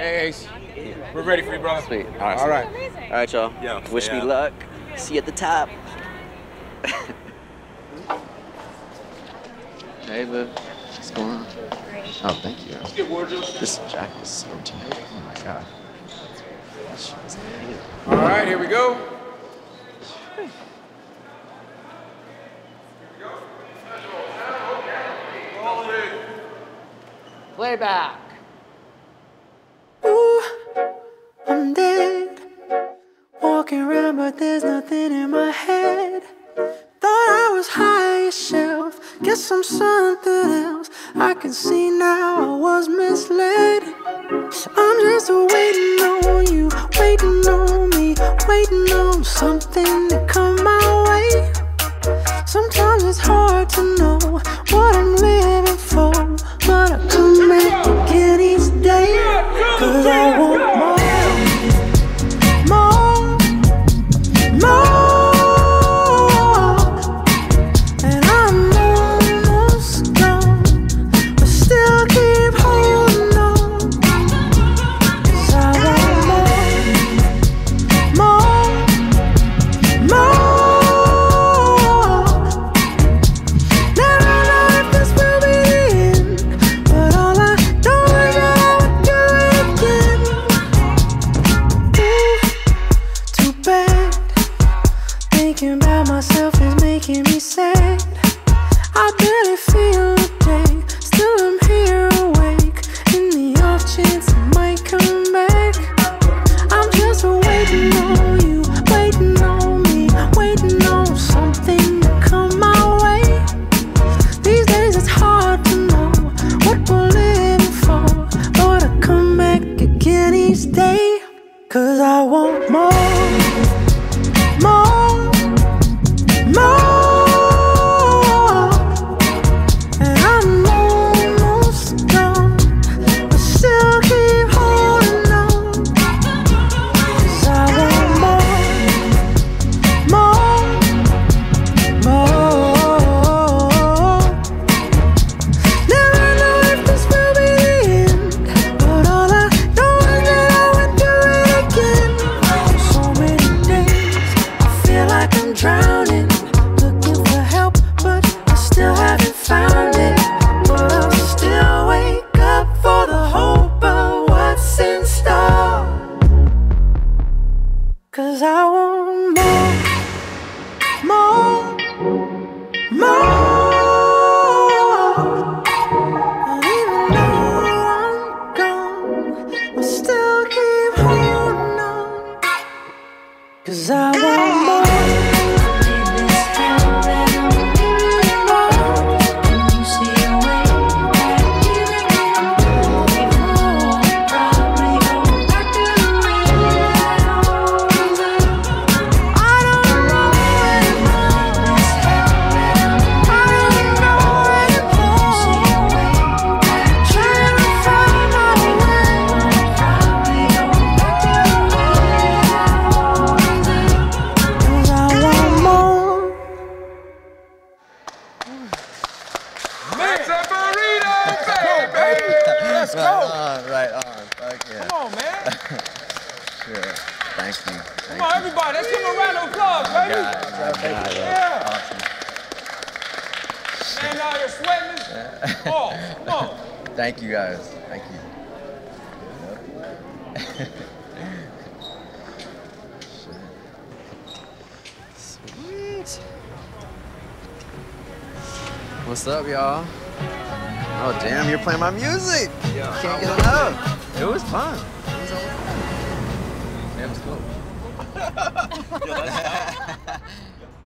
Hey, Ace. Yeah. We're ready for you, brother. Sweet. All right. All right, y'all. Yeah. Wish me luck. See you at the top. Hey, Liv. What's going on? Oh, thank you. Let's get wardrobe. This jacket is so tight. Oh, my God. All right, here we go. Playback. Ooh, I'm dead. Walking around, but there's nothing in my head. Thought I was high as shelf. Guess I'm something else. I can see now I was misled. I'm just waiting on you, waiting on me, waiting on something to come my way. Sometimes it's hard to know what I'm living for, but I come back again each day, 'cause I want more. What's up, y'all? Oh, damn, you're playing my music. Yeah, can't get enough. It was fun. It was all fun. It was cool.